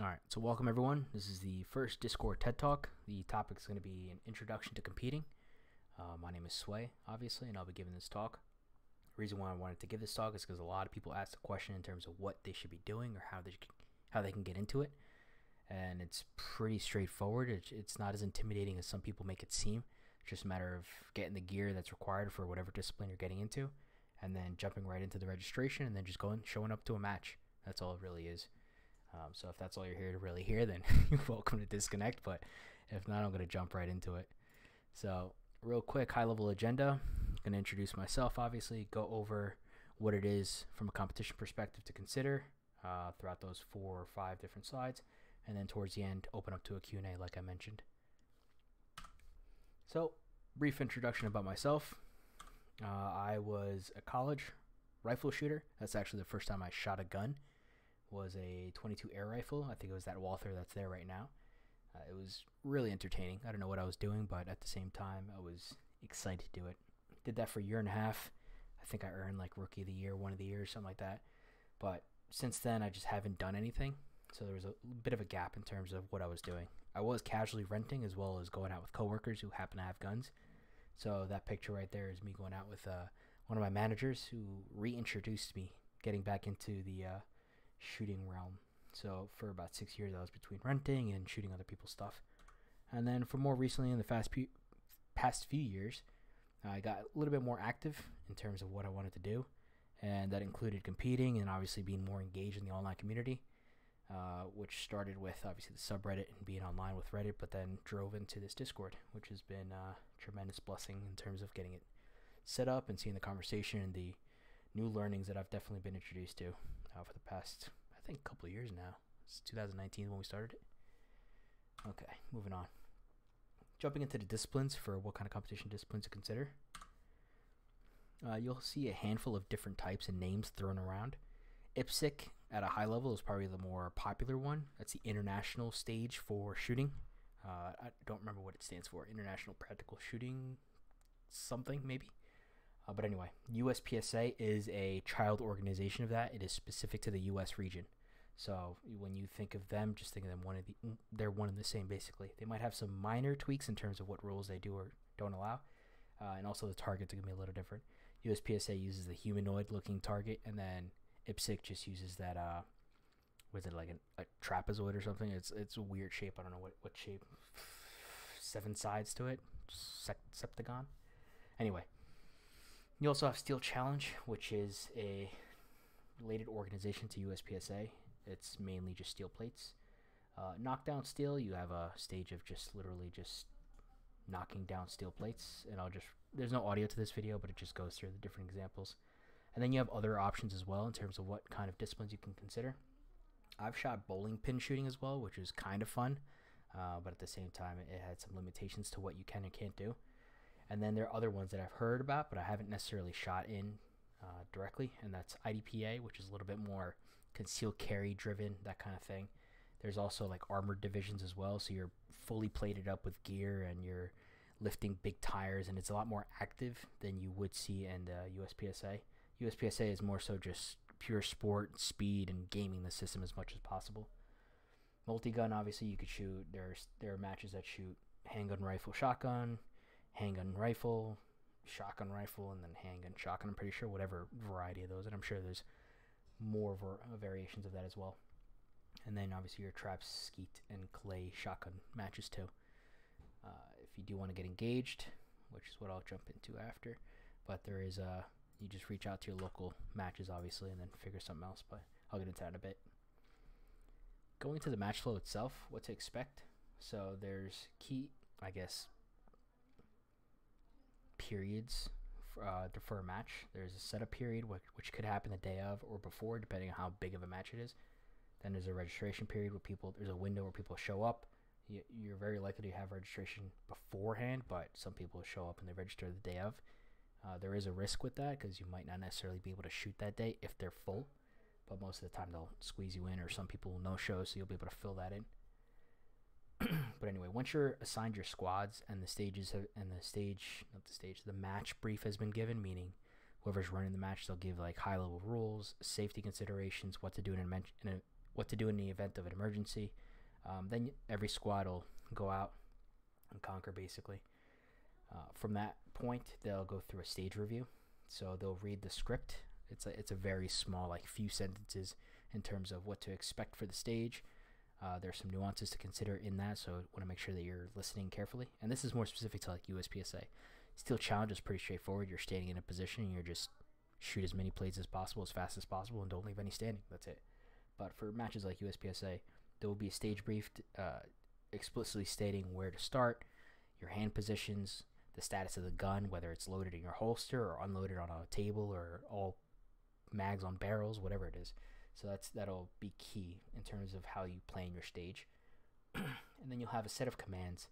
All right, so welcome everyone. This is the first Discord TED Talk. The topic is going to be an introduction to competing. My name is Sway, obviously, and I'll be giving this talk. The reason why I wanted to give this talk is because a lot of people ask the question in terms of what they should be doing or how they can get into it. And it's pretty straightforward. It's not as intimidating as some people make it seem. It's just a matter of getting the gear that's required for whatever discipline you're getting into, and then jumping right into the registration, and then just going, showing up to a match. That's all it really is. So if that's all you're here to really hear, then you're welcome to disconnect. But if not, I'm going to jump right into it. So real quick, high-level agenda. I'm going to introduce myself, obviously, go over what it is from a competition perspective to consider throughout those 4 or 5 different slides, and then towards the end, open up to a Q&A like I mentioned. So brief introduction about myself. I was a college rifle shooter. That's actually the first time I shot a gun. Was a 22 air rifle. I think it was that Walther that's there right now. It was really entertaining. I don't know what I was doing, but at the same time, I was excited to do it. Did that for a year and a half. I think I earned like Rookie of the Year, One of the Year, something like that. But since then, I just haven't done anything. So there was a bit of a gap in terms of what I was doing. I was casually renting as well as going out with coworkers who happen to have guns. So that picture right there is me going out with one of my managers who reintroduced me, getting back into the shooting realm. So for about 6 years, I was between renting and shooting other people's stuff. And then for more recently in the past few years, I got a little bit more active in terms of what I wanted to do. And that included competing and obviously being more engaged in the online community, which started with obviously the subreddit and being online with Reddit, but then drove into this Discord, which has been a tremendous blessing in terms of getting it set up and seeing the conversation and the new learnings that I've definitely been introduced to for the past, I think, couple of years now. It's 2019 when we started it. Okay, moving on. Jumping into the disciplines for what kind of competition disciplines to consider. You'll see a handful of different types and names thrown around. IPSC, at a high level, is probably the more popular one. That's the international stage for shooting. I don't remember what it stands for. International Practical Shooting something, maybe. But anyway, USPSA is a child organization of that. It is specific to the U.S. region. So when you think of them, just think of them they're one and the same, basically. They might have some minor tweaks in terms of what rules they do or don't allow. And also the targets are going to be a little different. USPSA uses the humanoid-looking target, and then IPSC just uses that, was it like a trapezoid or something? It's a weird shape. I don't know what shape. 7 sides to it. Septagon. Anyway. You also have Steel Challenge, which is a related organization to USPSA. It's mainly just steel plates. Knockdown steel, you have a stage of just literally just knocking down steel plates. And there's no audio to this video, but it just goes through the different examples. And then you have other options as well in terms of what kind of disciplines you can consider. I've shot bowling pin shooting as well, which is kind of fun. But at the same time, it had some limitations to what you can and can't do. And then there are other ones that I've heard about, but I haven't necessarily shot in directly, and that's IDPA, which is a little bit more concealed carry driven, that kind of thing. There's also like armored divisions as well, so you're fully plated up with gear and you're lifting big tires, and it's a lot more active than you would see in the USPSA. USPSA is more so just pure sport, speed, and gaming the system as much as possible. Multigun, obviously, you could shoot. There are matches that shoot handgun, rifle, shotgun. Handgun rifle, shotgun rifle, and then handgun shotgun, I'm pretty sure, whatever variety of those. And I'm sure there's more variations of that as well. And then obviously your trap, skeet, and clay shotgun matches too. If you do want to get engaged, which is what I'll jump into after, but there is you just reach out to your local matches, obviously, and then figure something else, but I'll get into that in a bit. Going to the match flow itself, what to expect. So there's key, I guess, periods for a match. There's a setup period, which could happen the day of or before, depending on how big of a match it is. Then there's a registration period where there's a window where people show up. You're very likely to have registration beforehand, but some people show up and they register the day of. There is a risk with that because you might not necessarily be able to shoot that day if they're full, but most of the time they'll squeeze you in, or some people will no-show, so you'll be able to fill that in. But anyway, once you're assigned your squads and the match brief has been given, meaning whoever's running the match, they'll give like high-level rules, safety considerations, what to do in a what to do in the event of an emergency. Then every squad will go out and conquer, basically. From that point, they'll go through a stage review. So they'll read the script. It's a very small, like, few sentences in terms of what to expect for the stage. There's some nuances to consider in that, so I want to make sure that you're listening carefully. And this is more specific to, like, USPSA. Steel Challenge is pretty straightforward. You're standing in a position, and you're just shoot as many plates as possible, as fast as possible, and don't leave any standing. That's it. But for matches like USPSA, there will be a stage brief explicitly stating where to start, your hand positions, the status of the gun, whether it's loaded in your holster or unloaded on a table or all mags on barrels, whatever it is. So that'll be key in terms of how you plan your stage. And then you'll have a set of commands.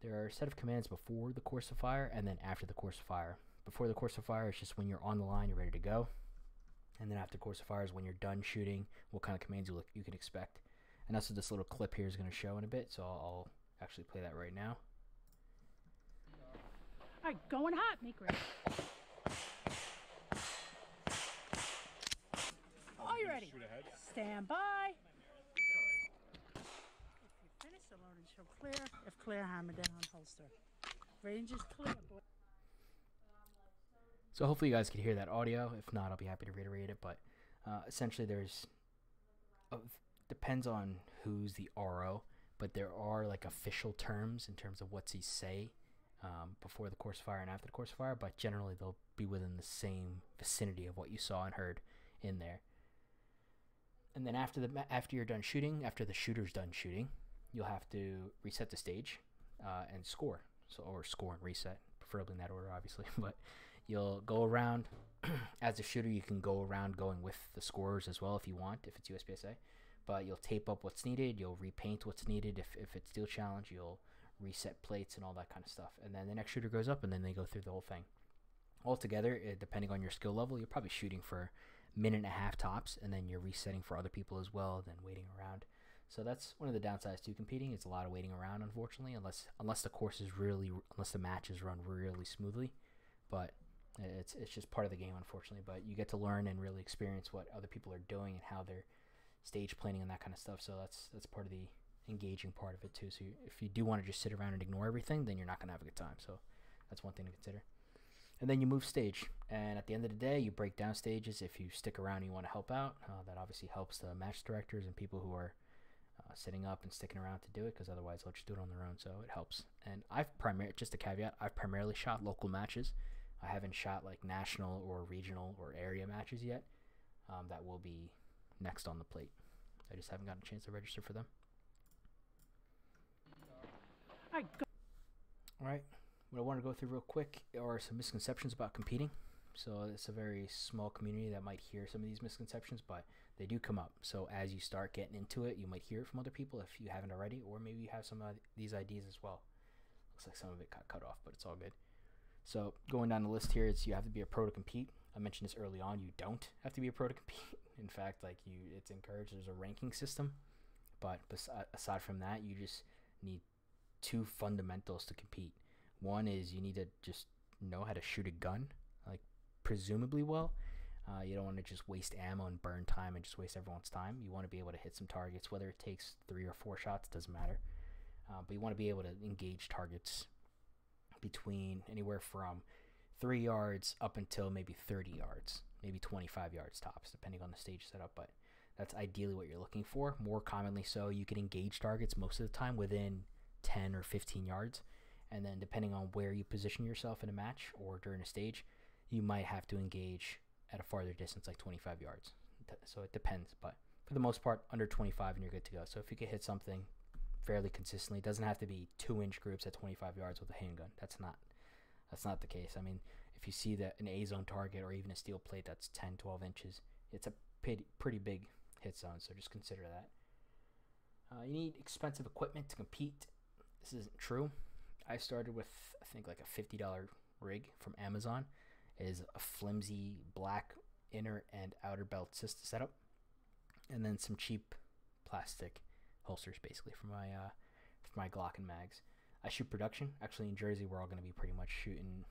There are a set of commands before the course of fire and then after the course of fire. Before the course of fire is just when you're on the line, you're ready to go. And then after course of fire is when you're done shooting, what kind of commands you can expect. And that's what this little clip here is going to show in a bit, so I'll actually play that right now. All right, going hot, make ready. Are you ready? Stand by. If you finish the loading, she'll clear. If clear, hammer down holster. Range is clear. So hopefully you guys can hear that audio. If not, I'll be happy to reiterate it. But essentially, depends on who's the RO, but there are, like, official terms in terms of what's he say before the course of fire and after the course of fire. But generally, they'll be within the same vicinity of what you saw and heard in there. And then after you're done shooting, after the shooter's done shooting, you'll have to reset the stage and score. So, or score and reset, preferably in that order, obviously. But you'll go around as a shooter. You can go around going with the scorers as well if you want, if it's USPSA. But you'll tape up what's needed. You'll repaint what's needed. If it's Steel Challenge, you'll reset plates and all that kind of stuff. And then the next shooter goes up, and then they go through the whole thing. Altogether, depending on your skill level, you're probably shooting for a minute and a half tops, and then you're resetting for other people as well, then waiting around. So that's one of the downsides to competing. It's a lot of waiting around, unfortunately, unless the matches run really smoothly. But it's just part of the game, unfortunately. But you get to learn and really experience what other people are doing and how they're stage planning and that kind of stuff. So that's part of the engaging part of it too. So if you do want to just sit around and ignore everything, then you're not going to have a good time. So that's one thing to consider. And then you move stage, and at the end of the day, you break down stages. If you stick around and you want to help out, that obviously helps the match directors and people who are setting up and sticking around to do it, because otherwise they'll just do it on their own. So it helps. And just a caveat, I've primarily shot local matches. I haven't shot, like, national or regional or area matches yet. That will be next on the plate. I just haven't gotten a chance to register for them. All right. What I want to go through real quick are some misconceptions about competing. So it's a very small community that might hear some of these misconceptions, but they do come up. So as you start getting into it, you might hear it from other people if you haven't already, or maybe you have some of these ideas as well. Looks like some of it got cut off, but it's all good. So going down the list here, it's you have to be a pro to compete. I mentioned this early on. You don't have to be a pro to compete. In fact, like, it's encouraged. There's a ranking system, but aside from that, you just need two fundamentals to compete. One is you need to just know how to shoot a gun, like, presumably well. You don't want to just waste ammo and burn time and just waste everyone's time. You want to be able to hit some targets, whether it takes 3 or 4 shots, doesn't matter. But you want to be able to engage targets between anywhere from 3 yards up until maybe 30 yards, maybe 25 yards tops, depending on the stage setup. But that's ideally what you're looking for. More commonly so, you can engage targets most of the time within 10 or 15 yards. And then depending on where you position yourself in a match or during a stage, you might have to engage at a farther distance, like 25 yards. So it depends, but for the most part, under 25 and you're good to go. So if you can hit something fairly consistently, it doesn't have to be 2-inch groups at 25 yards with a handgun. That's not the case. I mean, if you see that an A-zone target or even a steel plate that's 10, 12 inches, it's a pretty big hit zone, so just consider that. You need expensive equipment to compete. This isn't true. I started with, I think, like a $50 rig from Amazon. It is a flimsy black inner and outer belt system setup, and then some cheap plastic holsters, basically, for my Glock and mags. I shoot production. Actually, in Jersey, we're all going to be pretty much shooting.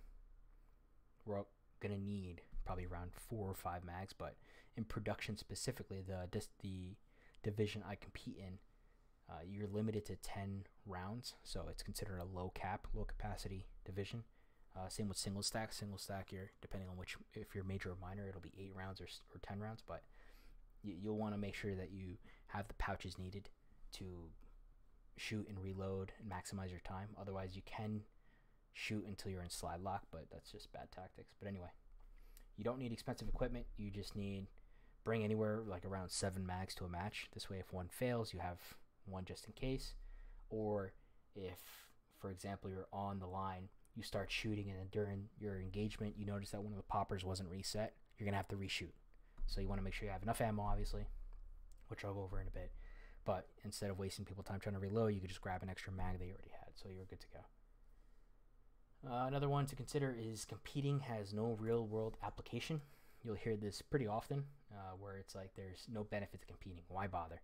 We're all going to need probably around 4 or 5 mags, but in production specifically, the division I compete in, you're limited to 10 rounds, so it's considered a low cap, low capacity division. Same with single stack. Single stack, you're depending on which, if you're major or minor, it'll be 8 rounds or 10 rounds, but you'll want to make sure that you have the pouches needed to shoot and reload and maximize your time. Otherwise, you can shoot until you're in slide lock, but that's just bad tactics. But anyway, you don't need expensive equipment. You just need bring anywhere like around 7 mags to a match. This way, if one fails, you have one just in case. Or if, for example, you're on the line, you start shooting, and then during your engagement, you notice that one of the poppers wasn't reset, you're going to have to reshoot. So you want to make sure you have enough ammo, obviously, which I'll go over in a bit. But instead of wasting people's time trying to reload, you could just grab an extra mag that you already had, so you're good to go. Another one to consider is competing has no real-world application. You'll hear this pretty often, where it's like there's no benefit to competing. Why bother?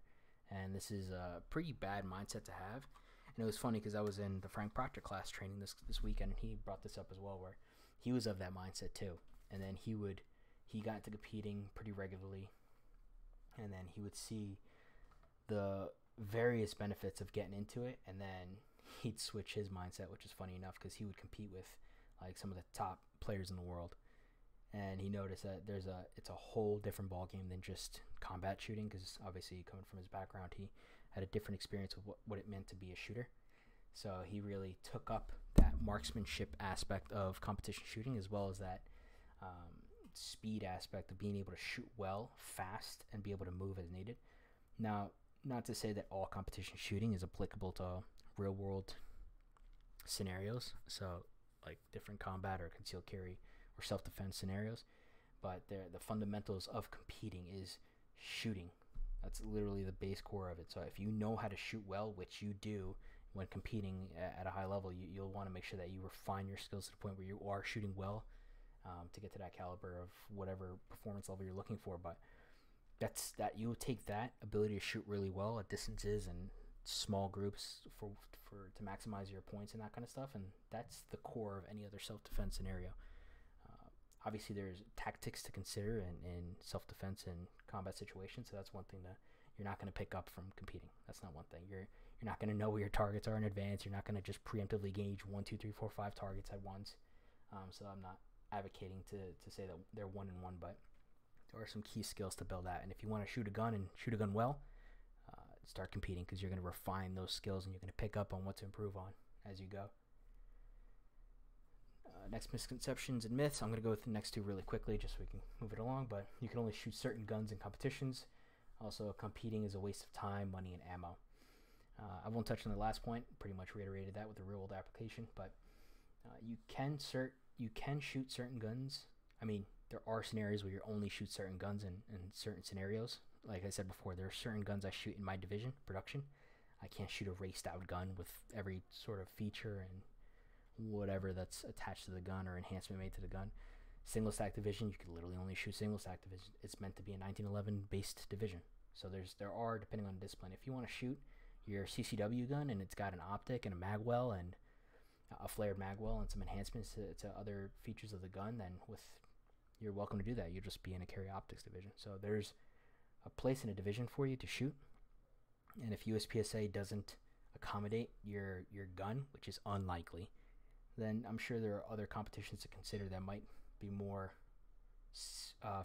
And this is a pretty bad mindset to have. And it was funny because I was in the Frank Proctor class training this weekend, and he brought this up as well, where he was of that mindset too. And then he got into competing pretty regularly, and then he would see the various benefits of getting into it, and then he'd switch his mindset, which is funny enough because he would compete with like some of the top players in the world, and he noticed that it's a whole different ball game than just combat shooting, because obviously coming from his background, he had a different experience with what it meant to be a shooter. So he really took up that marksmanship aspect of competition shooting, as well as that speed aspect of being able to shoot well, fast, and be able to move as needed. Now, not to say that all competition shooting is applicable to real world scenarios, so like different combat or concealed carry or self-defense scenarios, but the fundamentals of competing is shooting. That's literally the base core of it. So if you know how to shoot well, which you do when competing at a high level, you'll want to make sure that you refine your skills to the point where you are shooting well to get to that caliber of whatever performance level you're looking for. But you'll take that ability to shoot really well at distances and small groups to maximize your points and that kind of stuff, and that's the core of any other self-defense scenario. Obviously there's tactics to consider in self-defense and combat situations, so that's one thing that you're not going to pick up from competing. That's not one thing. You're not going to know where your targets are in advance. You're not going to just preemptively gauge 1, 2, 3, 4, 5 targets at once. So I'm not advocating to say that they're one and one, but there are some key skills to build out, and if you want to shoot a gun and shoot a gun well, start competing, because you're going to refine those skills and you're going to pick up on what to improve on as you go. Next, misconceptions and myths. I'm going to go with the next two really quickly just so we can move it along, but you can only shoot certain guns in competitions. Also, competing is a waste of time, money, and ammo. I won't touch on the last point, pretty much reiterated that with the real world application, but you can shoot certain guns. I mean, there are scenarios where you only shoot certain guns in certain scenarios. Like I said before, there are certain guns I shoot in my division, production. I can't shoot a raced out gun with every sort of feature and whatever that's attached to the gun or enhancement made to the gun. Single stack division, you can literally only shoot single stack division. It's meant to be a 1911 based division. So there are, depending on the discipline, if you want to shoot your CCW gun and it's got an optic and a magwell and a flared magwell and some enhancements to other features of the gun, then you're welcome to do that. You'll just be in a carry optics division. So there's a place in a division for you to shoot, and if USPSA doesn't accommodate your gun, which is unlikely, then I'm sure there are other competitions to consider that might be more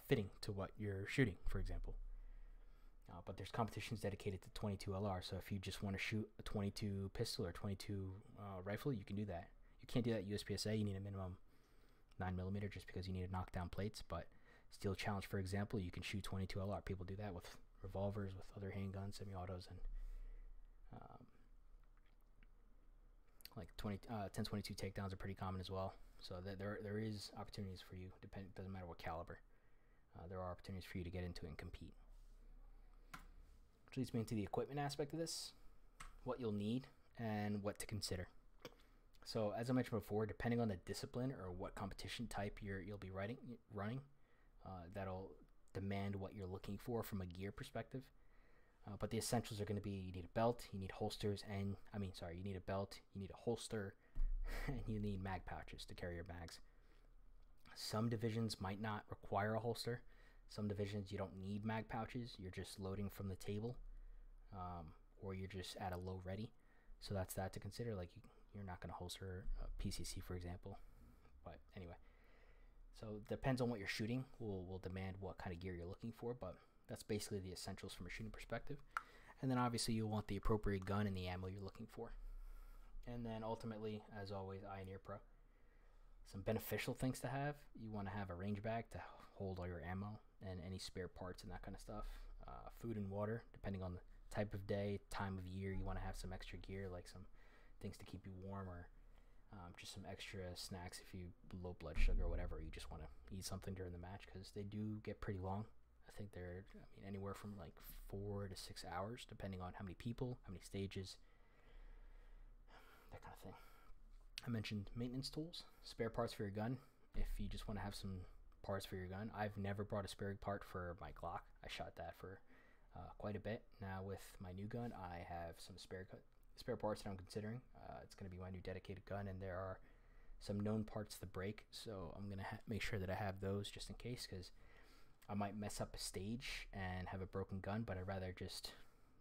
fitting to what you're shooting, for example. But there's competitions dedicated to 22 LR, so if you just want to shoot a 22 pistol or 22 rifle, you can do that. You can't do that at USPSA. You need a minimum 9mm just because you need to knock down plates, but Steel Challenge, for example, you can shoot 22 LR. People do that with revolvers, with other handguns, semi-autos, and like 10-22 takedowns are pretty common as well. So there is opportunities for you. Doesn't matter what caliber. There are opportunities for you to get into it and compete. Which leads me into the equipment aspect of this, what you'll need and what to consider. So as I mentioned before, depending on the discipline or what competition type you'll be running, that'll demand what you're looking for from a gear perspective. But the essentials are going to be you need a belt, you need holsters, and you need a belt, you need a holster, and you need mag pouches to carry your mags. Some divisions might not require a holster. Some divisions you don't need mag pouches. You're just loading from the table. or you're just at a low ready. So that's that to consider. Like you're not going to holster a PCC, for example. But anyway, so depends on what you're shooting will demand what kind of gear you're looking for, but that's basically the essentials from a shooting perspective. And then obviously you'll want the appropriate gun and the ammo you're looking for. And then ultimately, as always, eye and ear pro. Some beneficial things to have: you want to have a range bag to hold all your ammo and any spare parts and that kind of stuff. Food and water, depending on the type of day, time of year, you want to have some extra gear, like some things to keep you warm, or just some extra snacks if you low blood sugar or whatever. You just want to eat something during the match because they do get pretty long. I think they're anywhere from like 4 to 6 hours, depending on how many people, how many stages, that kind of thing. I mentioned maintenance tools, spare parts for your gun. If you just want to have some parts for your gun, I've never brought a spare part for my Glock. I shot that for quite a bit. Now with my new gun, I have some spare parts that I'm considering. It's going to be my new dedicated gun, and there are some known parts to break, so I'm going to make sure that I have those just in case, because I might mess up a stage and have a broken gun, but I'd rather just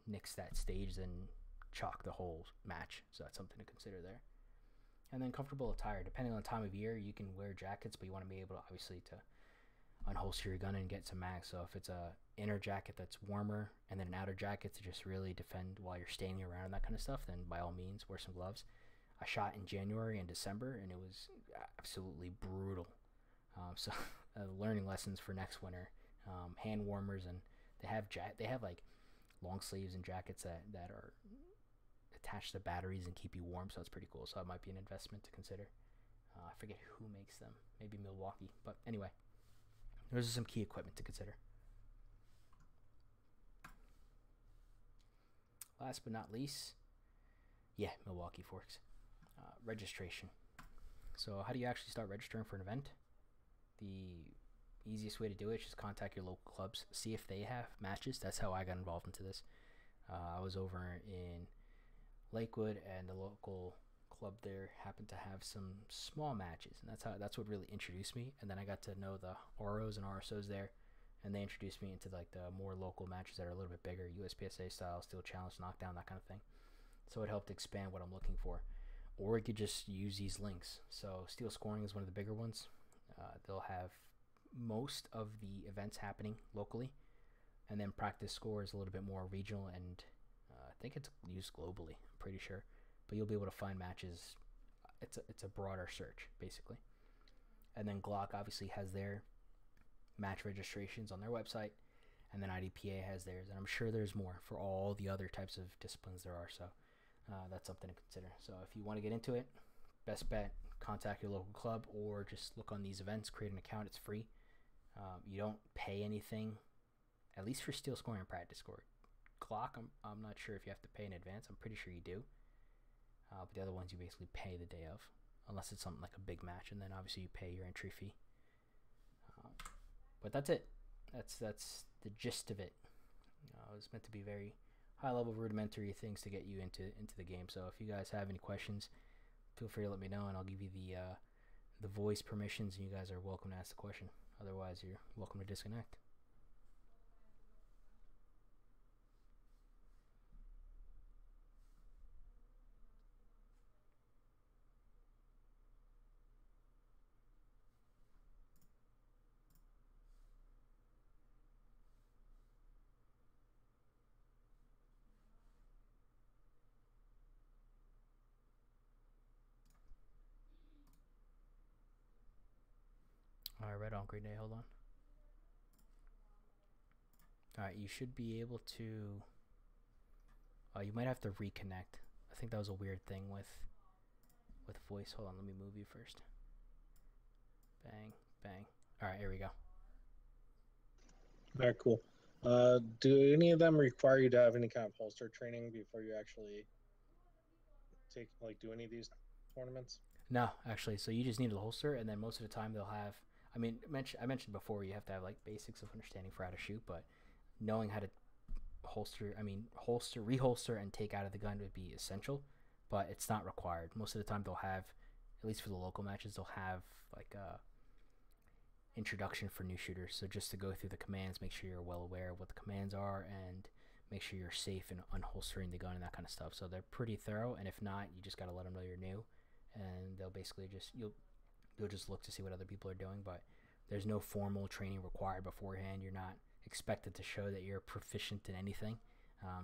nix that stage than chalk the whole match. So that's something to consider there. And then comfortable attire. Depending on the time of year, you can wear jackets, but you want to be able to obviously to unholster your gun and get some mag. So if it's a inner jacket that's warmer and then an outer jacket to just really defend while you're standing around and that kind of stuff, then by all means wear some gloves. I shot in January and December, and it was absolutely brutal. So learning lessons for next winter, hand warmers, and they have like long sleeves and jackets that are attached to batteries and keep you warm. So that's pretty cool. So it might be an investment to consider. I forget who makes them, maybe Milwaukee, but anyway, those are some key equipment to consider. Last but not least, yeah, Milwaukee Forks, registration. So how do you actually start registering for an event? The easiest way to do it is just contact your local clubs, see if they have matches. That's how I got involved into this. I was over in Lakewood, and the local club there happened to have some small matches, and that's what really introduced me. And then I got to know the ROs and RSOs there, and they introduced me into like the more local matches that are a little bit bigger, USPSA style, Steel Challenge, Knockdown, that kind of thing. So it helped expand what I'm looking for. Or you could just use these links. So Steel Scoring is one of the bigger ones. They'll have most of the events happening locally, and then Practice Score is a little bit more regional, and I think it's used globally, I'm pretty sure. But you'll be able to find matches. It's a broader search, basically. And then Glock obviously has their match registrations on their website, and then IDPA has theirs, and I'm sure there's more for all the other types of disciplines there are, so that's something to consider. So if you want to get into it, best bet, contact your local club or just look on these events, create an account. It's free. You don't pay anything, at least for Steel Scoring and Practice Score. Glock, I'm not sure if you have to pay in advance. I'm pretty sure you do. But the other ones you basically pay the day of, unless it's something like a big match, and then obviously you pay your entry fee. But that's it. That's the gist of it. It was meant to be very high-level, rudimentary things to get you into the game. So if you guys have any questions, feel free to let me know, and I'll give you the voice permissions, and you guys are welcome to ask the question. Otherwise, you're welcome to disconnect. Right on, Green Day, hold on. Alright, you should be able to... you might have to reconnect. I think that was a weird thing with voice. Hold on, let me move you first. Bang, bang. Alright, here we go. Alright, cool. Do any of them require you to have any kind of holster training before you actually take, like, do any of these tournaments? No, actually. So you just need a holster, and then most of the time they'll have... I mentioned before you have to have like basics of understanding for how to shoot, but knowing how to holster, reholster and take out of the gun would be essential, but it's not required. Most of the time they'll have, at least for the local matches, they'll have like a introduction for new shooters. So just to go through the commands, make sure you're well aware of what the commands are, and make sure you're safe in unholstering the gun and that kind of stuff. So they're pretty thorough, and if not, you just got to let them know you're new, and they'll basically just, you'll just look to see what other people are doing, but there's no formal training required beforehand. You're not expected to show that you're proficient in anything.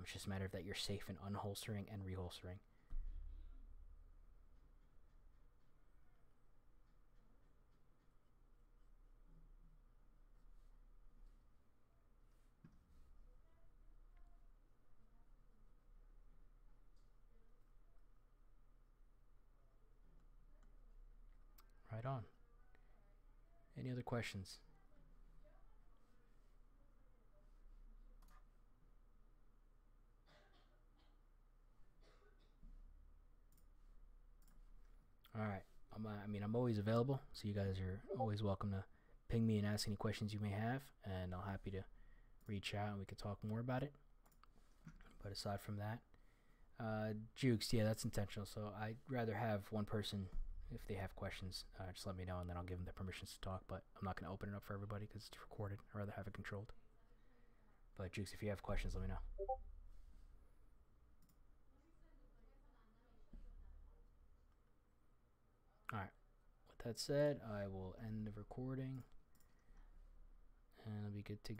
It's just a matter of that you're safe in unholstering and reholstering. Right on. Any other questions? All right. I mean, I'm always available, so you guys are always welcome to ping me and ask any questions you may have, and I'll happy to reach out and we could talk more about it. But aside from that, Jukes, yeah, that's intentional. So I'd rather have one person, if they have questions, just let me know, and then I'll give them the permissions to talk. But I'm not going to open it up for everybody because it's recorded. I'd rather have it controlled. But Jukes, if you have questions, let me know. Alright, with that said, I will end the recording and I'll be good to go.